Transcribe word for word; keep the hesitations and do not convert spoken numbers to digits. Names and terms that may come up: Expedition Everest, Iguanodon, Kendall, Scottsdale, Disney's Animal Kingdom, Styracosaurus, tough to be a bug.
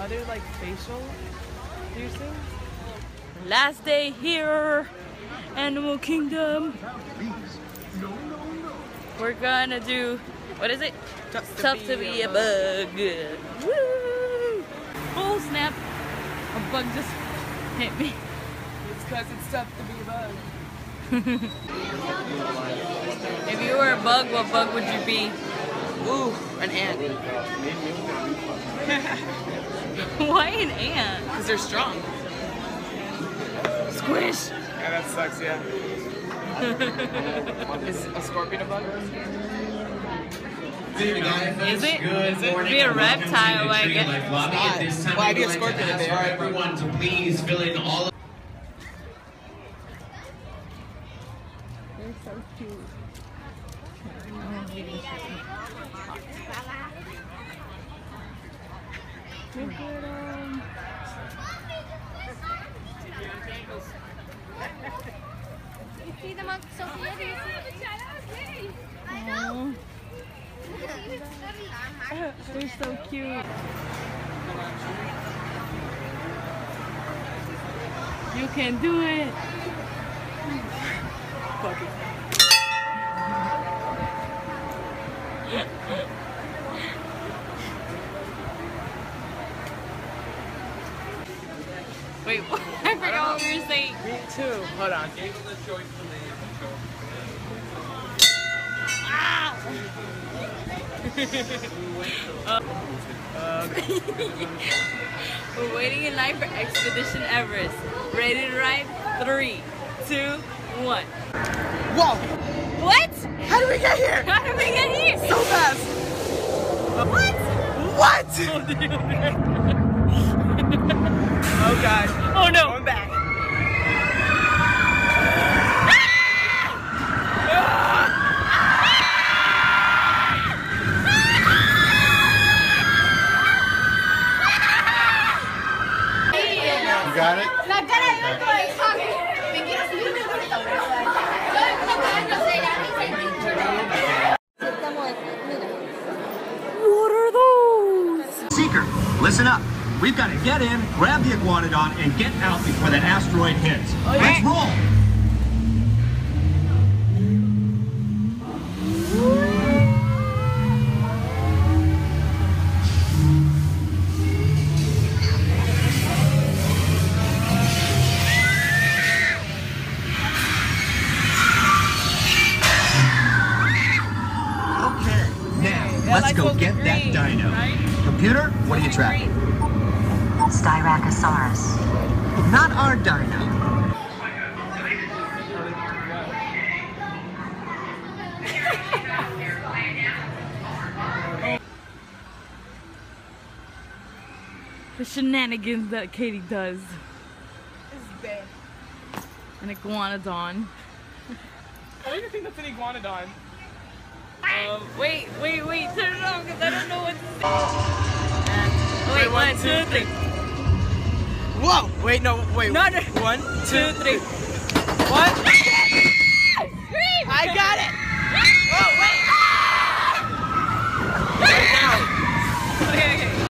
other like facial piercings. Last day here, Animal Kingdom. We're gonna do, what is it? Tough to, Tough be, to be a bug. bug. Woo! Oh snap! A bug just hit me. It's because it's tough to be a bug. If you were a bug, what bug would you be? Ooh, an ant. Why an ant? Because they're strong. Squish! Yeah, that sucks, yeah. Is a scorpion a bug? Is it? Is it? Be a reptile, I guess. Why well, I'd be a scorpion if they are. Everyone to please fill in all of They're so cute. Look at them. You see them on social media? I know. They're so cute. You can do it. Fuck it. Wait, what? I forgot what we were saying. Me too. Hold on. Gave them the choice to leave. Ah! uh, we're waiting in line for Expedition Everest. Rated right? Three, two, one. Whoa! What? How did we get here? How did we get here? So fast! What? What? Oh, oh god. Oh no! I'm back. You got it? Listen up. We've got to get in, grab the Iguanodon, and get out before that asteroid hits. Oh, yeah. Let's roll! Okay, now, yeah, let's go get green, that dino. Right? Computer, what are you tracking? Styracosaurus. Not our dino. The shenanigans that Katie does. Is bad. An iguanodon. What do you think that's an iguanodon? Um, wait, wait, wait, turn it on because I don't know what to say. Uh, wait, wait, one, two, three. Whoa! Wait, no, wait. No, no. One, two, three. One. I got it! Whoa!